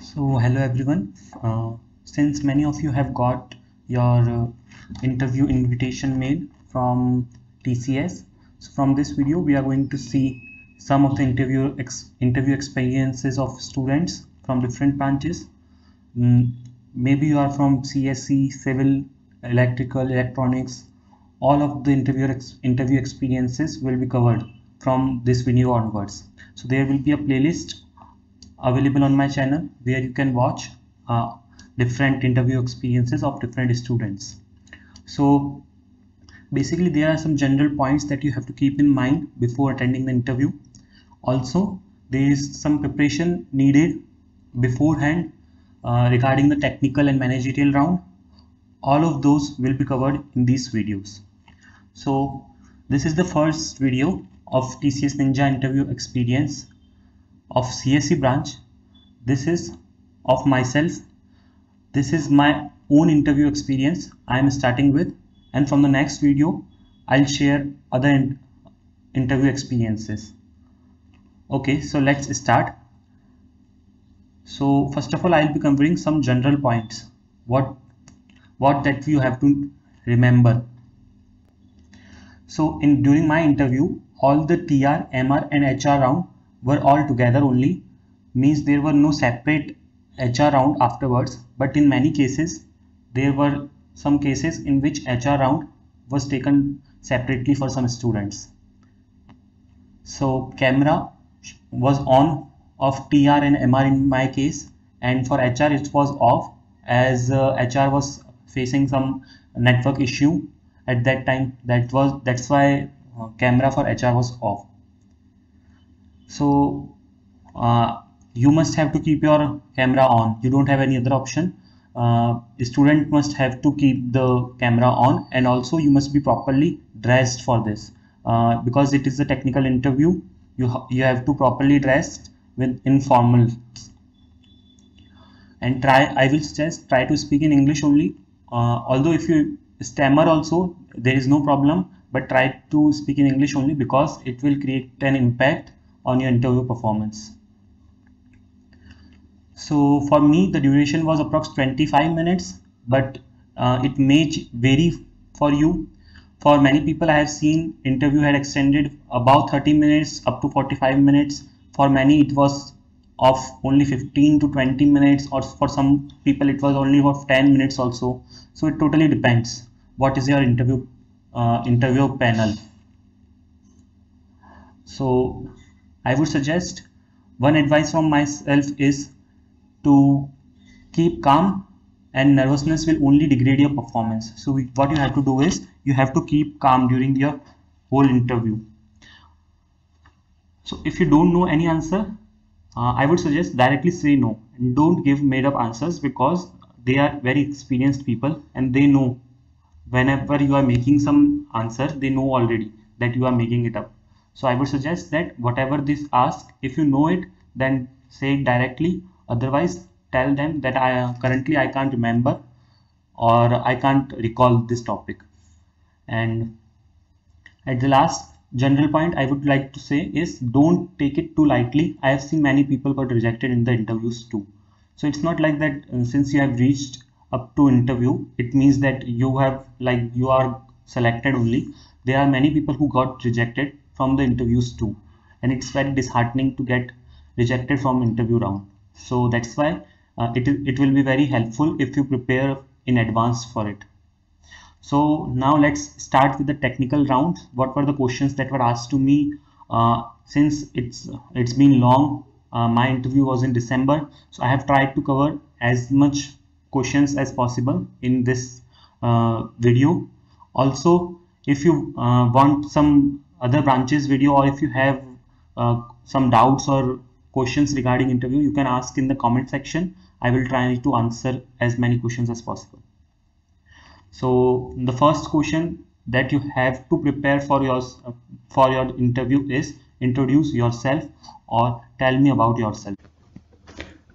So hello everyone. Since many of you have got your interview invitation mail from TCS, so from this video we are going to see some of the interview experiences of students from different branches. Maybe you are from CSE, civil, electrical, electronics. All of the interview experiences will be covered from this video onwards. So there will be a playlist available on my channel where you can watch different interview experiences of different students. So basically there are some general points that you have to keep in mind before attending the interview. Also there is some preparation needed beforehand regarding the technical and managerial round. All of those will be covered in these videos. So this is the first video of TCS Ninja interview experience of CSE branch. This is of myself. This is my own interview experience I am starting with, and from the next video I'll share other interview experiences. Okay, so let's start. So first of all, I'll be covering some general points what that you have to remember. So during my interview, all the TR, MR and HR round were all together only, means there were no separate HR round afterwards, but in many cases there were some cases in which HR round was taken separately for some students. So camera was on of TR and MR in my case, and for HR it was off, as HR was facing some network issue at that time. That's why camera for HR was off. So you must have to keep your camera on. You don't have any other option. The student must have to keep the camera on, and also you must be properly dressed for this, because it is a technical interview. You have to properly dressed with informal, and I will suggest try to speak in English only. Although if you stammer also there is no problem, but try to speak in English only, because it will create an impact on your interview performance. So for me the duration was approximately 25 minutes, but it may vary for you. For many people I have seen interview had extended about 30 minutes up to 45 minutes. For many it was of only 15 to 20 minutes, or for some people it was only for 10 minutes also. So it totally depends what is your interview panel. So I would suggest one advice from myself is to keep calm, and nervousness will only degrade your performance. So what you have to do is you have to keep calm during your whole interview. So if you don't know any answer, I would suggest directly say no, and don't give made up answers, because they are very experienced people and they know whenever you are making some answer, they know already that you are making it up. So I would suggest that whatever this ask, if you know it, then say it directly. Otherwise tell them that I can't remember, or I can't recall this topic. And at the last general point I would like to say is, don't take it too lightly. I have seen many people got rejected in the interviews too. So it's not like that since you have reached up to interview, it means that you are selected only. There are many people who got rejected from the interviews too, and it's very disheartening to get rejected from interview round. So that's why it will be very helpful if you prepare in advance for it. So now let's start with the technical round. What were the questions that were asked to me? Since it's been long, my interview was in December, so I have tried to cover as much questions as possible in this video. Also, if you want some other branches video, or if you have some doubts or questions regarding interview, you can ask in the comment section. I will try to answer as many questions as possible. So the first question that you have to prepare for your interview is, introduce yourself or tell me about yourself.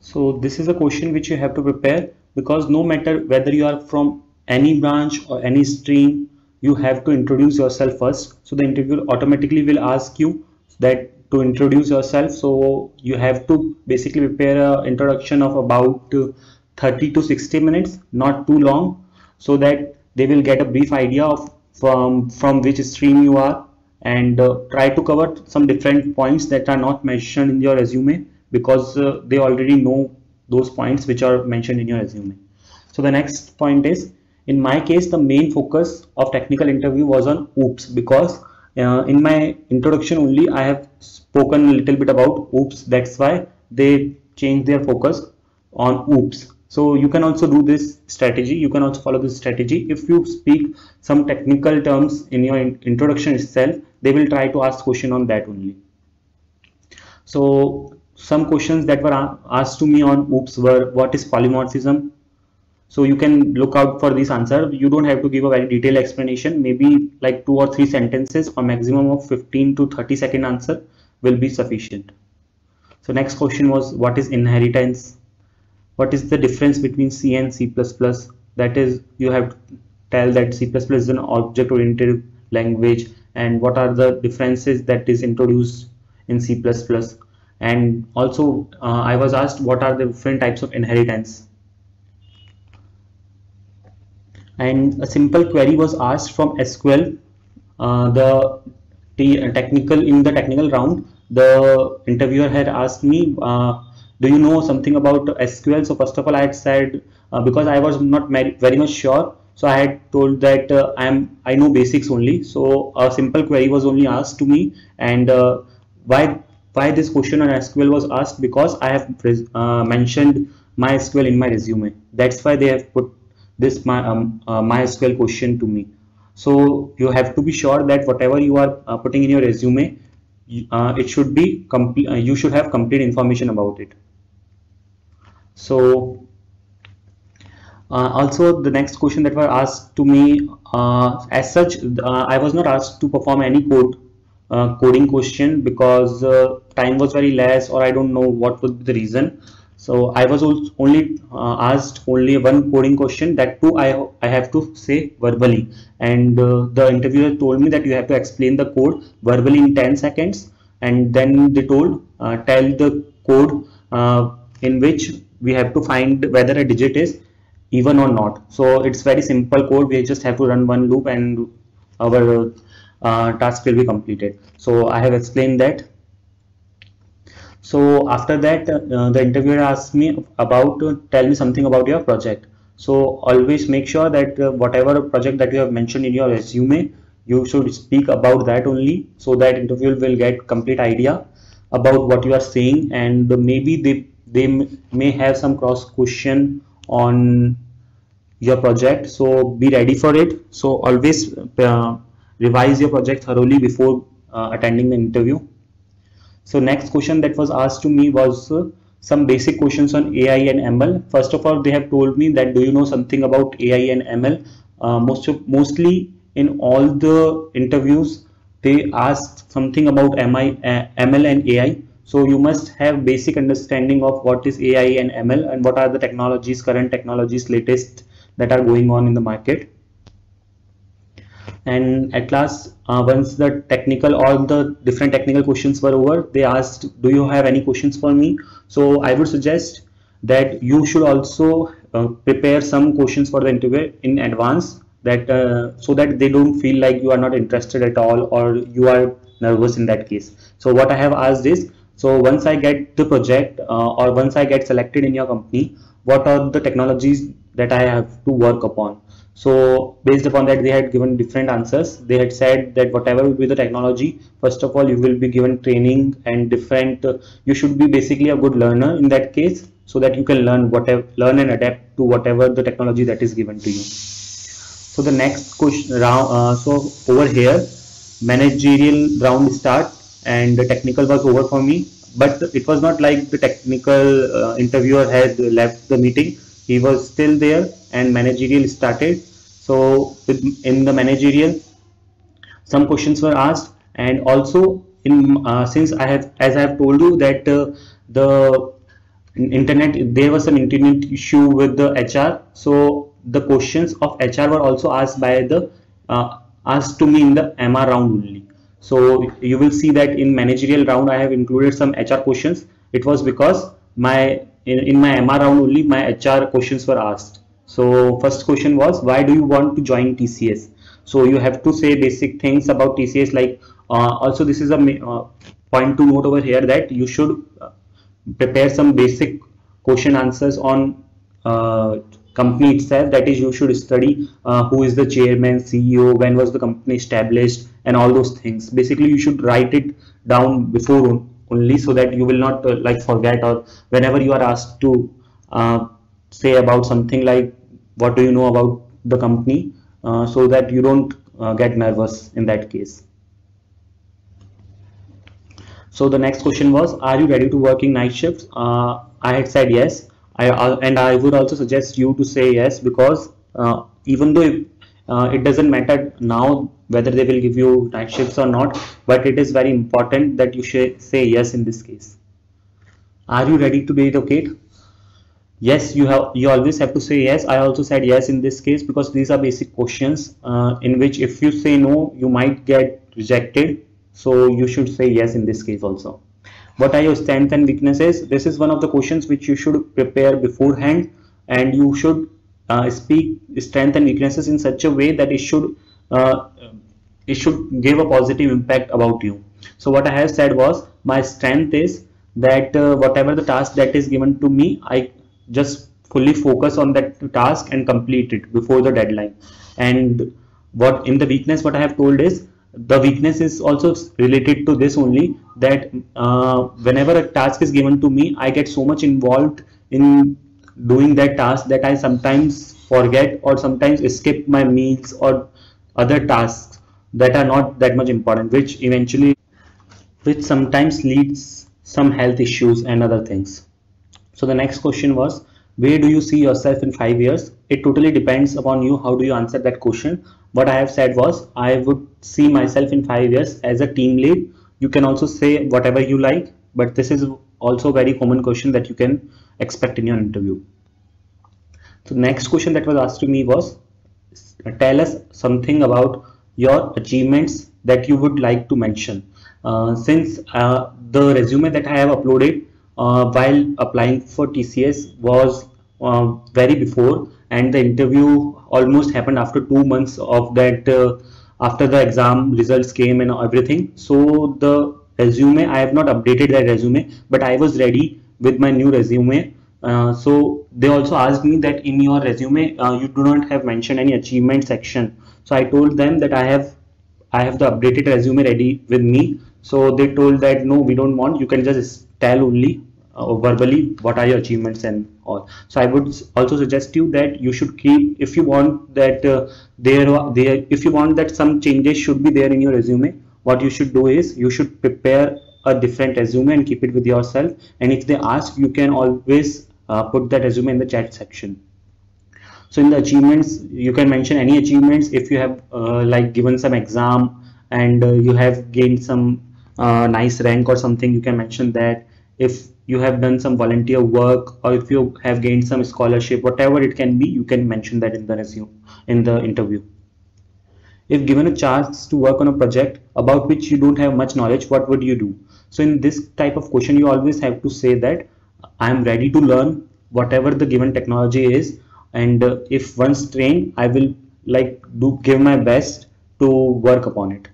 So this is a question which you have to prepare, because no matter whether you are from any branch or any stream, you have to introduce yourself first. So the interviewer automatically will ask you that to introduce yourself. So you have to basically prepare an introduction of about 30 to 60 minutes, not too long, so that they will get a brief idea of from which stream you are, and try to cover some different points that are not mentioned in your resume, because they already know those points which are mentioned in your resume. So the next point is, in my case, the main focus of technical interview was on OOPS, because in my introduction only I have spoken a little bit about OOPS. That's why they changed their focus on OOPS. So you can also do this strategy. You can also follow this strategy. If you speak some technical terms in your introduction itself, they will try to ask question on that only. So some questions that were asked to me on OOPS were, what is polymorphism? So you can look out for this answer. You don't have to give a very detailed explanation. Maybe like 2 or 3 sentences, or maximum of 15 to 30 second answer will be sufficient. So next question was, what is inheritance? What is the difference between C and C++? That is, you have to tell that C++ is an object-oriented language, and what are the differences that is introduced in C++. And also I was asked, what are the different types of inheritance? And a simple query was asked from SQL. In the technical round, the interviewer had asked me, do you know something about SQL? So first of all, I had said, because I was not very much sure, so I had told that I know basics only. So a simple query was only asked to me, and why this question on SQL was asked, because I have mentioned MySQL in my resume. That's why they have put this MySQL question to me. So you have to be sure that whatever you are putting in your resume, it should be complete. You should have complete information about it. So also the next question that were asked to me, as such, I was not asked to perform any coding question, because time was very less, or I don't know what was the reason. So I was only asked only one coding question, that too I have to say verbally, and the interviewer told me that you have to explain the code verbally in 10 seconds, and then they told tell the code in which we have to find whether a digit is even or not. So it's very simple code. We just have to run one loop and our task will be completed. So I have explained that. So after that, the interviewer asked me about, tell me something about your project. So always make sure that whatever project that you have mentioned in your resume, you should speak about that only, so that interviewer will get complete idea about what you are saying. And maybe they may have some cross question on your project, so be ready for it. So always revise your project thoroughly before attending the interview. So next question that was asked to me was some basic questions on AI and ML. First of all, they have told me that, do you know something about AI and ML? Mostly in all the interviews, they asked something about ML and AI. So you must have basic understanding of what is AI and ML, and what are the technologies, current technologies, latest that are going on in the market. And at last, once the technical, all the different technical questions were over, they asked, do you have any questions for me? So I would suggest that you should also prepare some questions for the interview in advance, that so that they don't feel like you are not interested at all, or you are nervous in that case. So what I have asked is, so once I get the project or once I get selected in your company, what are the technologies that I have to work upon? So based upon that, they had given different answers. They had said that whatever will be the technology, first of all, you will be given training and different, you should be basically a good learner in that case, so that you can learn and adapt to whatever the technology that is given to you. So the next question round, so over here, managerial round start, and the technical was over for me, but it was not like the technical interviewer had left the meeting. He was still there, and managerial started. So in the managerial, some questions were asked, and also in since as I have told you that the internet, there was some internet issue with the HR. So the questions of HR were also asked to me in the MR round only. So you will see that in managerial round I have included some HR questions. It was because in my MR round only my HR questions were asked. So first question was, why do you want to join TCS? So you have to say basic things about TCS, like also this is a point to note over here that you should prepare some basic question answers on company itself. That is, you should study who is the chairman, CEO, when was the company established, and all those things. Basically, you should write it down before only, so that you will not like forget, or whenever you are asked to say about something like what do you know about the company, so that you don't get nervous in that case. So the next question was, are you ready to work in night shifts? I had said yes. I would also suggest you to say yes, because even though it doesn't matter now whether they will give you night shifts or not, but it is very important that you should say yes in this case. Are you ready to relocate? Yes, you always have to say yes. I also said yes in this case, because these are basic questions in which if you say no, you might get rejected. So you should say yes in this case also. What are your strengths and weaknesses? This is one of the questions which you should prepare beforehand, and you should speak strengths and weaknesses in such a way that it should give a positive impact about you. So what I have said was, my strength is that whatever the task that is given to me, I just fully focus on that task and complete it before the deadline. And what in the weakness, what I have told is, the weakness is also related to this only, that whenever a task is given to me, I get so much involved in doing that task that I sometimes forget or sometimes skip my meals or other tasks that are not that much important, which sometimes leads some health issues and other things. So the next question was, where do you see yourself in 5 years? It totally depends upon you. How do you answer that question? What I have said was, I would see myself in 5 years as a team lead. You can also say whatever you like, but this is also a very common question that you can expect in your interview. So next question that was asked to me was, tell us something about your achievements that you would like to mention. Since the resume that I have uploaded while applying for TCS was very before, and the interview almost happened after 2 months of that, after the exam results came and everything. So the resume, I have not updated that resume, but I was ready with my new resume. So they also asked me that in your resume you do not have mentioned any achievement section. So I told them that I have the updated resume ready with me. So they told that no, we don't want, you can just tell only verbally what are your achievements and all. So I would also suggest you that you should keep, if you want that if you want that some changes should be there in your resume, what you should do is you should prepare a different resume and keep it with yourself, and if they ask, you can always put that resume in the chat section. So in the achievements, you can mention any achievements if you have like given some exam and you have gained some nice rank or something, you can mention that. If you have done some volunteer work, or if you have gained some scholarship, whatever it can be, you can mention that in the resume, in the interview. If given a chance to work on a project about which you don't have much knowledge, what would you do? So in this type of question, you always have to say that I am ready to learn whatever the given technology is, and if once trained, I will give my best to work upon it.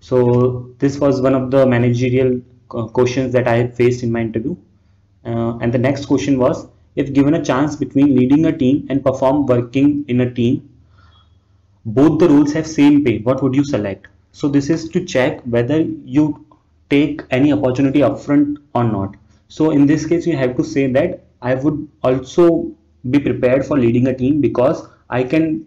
So this was one of the managerial questions that I faced in my interview, and the next question was, if given a chance between leading a team and working in a team, both the roles have same pay, what would you select? So this is to check whether you take any opportunity upfront or not. So in this case, you have to say that I would also be prepared for leading a team, because I can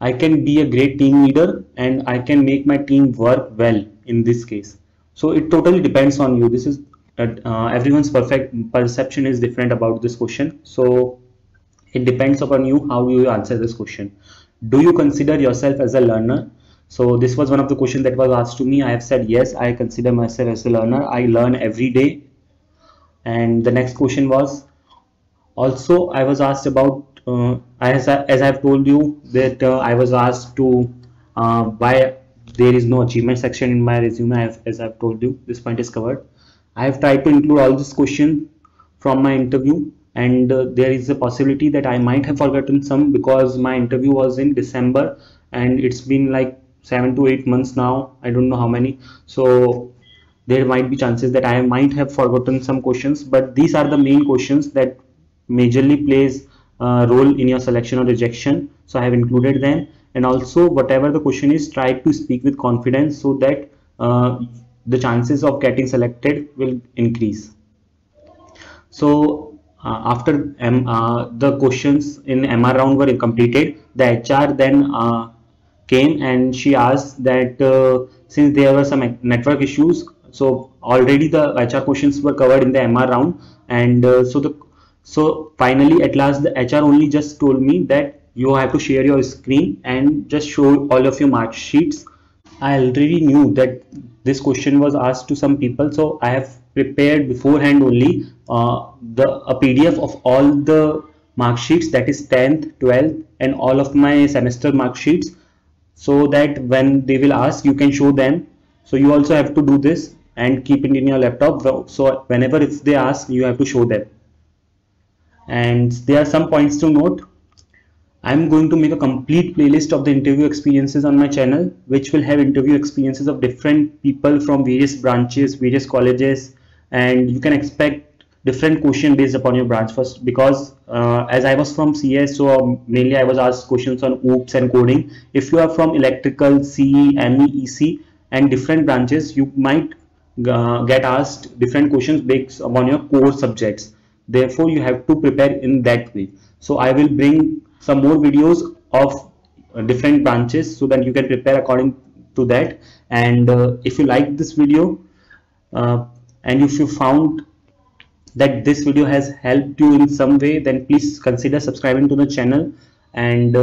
be a great team leader and I can make my team work well in this case. So it totally depends on you. This is everyone's perception is different about this question. So it depends upon you how you answer this question. Do you consider yourself as a learner? So this was one of the questions that was asked to me. I have said yes, I consider myself as a learner. I learn every day. And the next question was also, I was asked about as I have told you that I was asked to why there is no achievement section in my resume, as I've told you. This point is covered. I have tried to include all this question from my interview, and there is a possibility that I might have forgotten some, because my interview was in December and it's been like 7 to 8 months now. I don't know how many. So there might be chances that I might have forgotten some questions, but these are the main questions that majorly plays a role in your selection or rejection. So I have included them, and also whatever the question is, try to speak with confidence so that the chances of getting selected will increase. So after the questions in MR round were completed, the HR then came and she asked that since there were some network issues, so already the HR questions were covered in the MR round, and so finally at last the HR only just told me that you have to share your screen and just show all of your mark sheets. I already knew that this question was asked to some people, so I have prepared beforehand only a PDF of all the mark sheets, that is 10th, 12th and all of my semester mark sheets, so that when they will ask you can show them. So you also have to do this and keep it in your laptop, so whenever if they ask you have to show them. And there are some points to note. I'm going to make a complete playlist of the interview experiences on my channel, which will have interview experiences of different people from various branches, various colleges, and you can expect different question based upon your branch first, because as I was from CS, so mainly I was asked questions on OOPS and coding. If you are from electrical, CE, ME, EC and different branches, you might get asked different questions based upon your core subjects. Therefore, you have to prepare in that way. So I will bring some more videos of different branches so that you can prepare according to that. And if you like this video and if you found that this video has helped you in some way, then please consider subscribing to the channel, and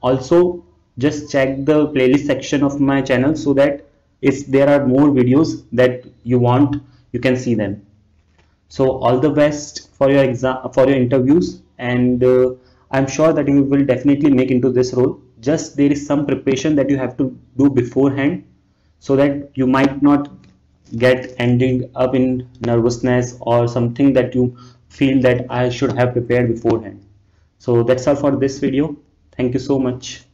also just check the playlist section of my channel so that if there are more videos that you want, you can see them. So all the best for your exam, for your interviews, and I'm sure that you will definitely make into this role. Just there is some preparation that you have to do beforehand, so that you might not get ending up in nervousness or something that you feel that I should have prepared beforehand. So that's all for this video. Thank you so much.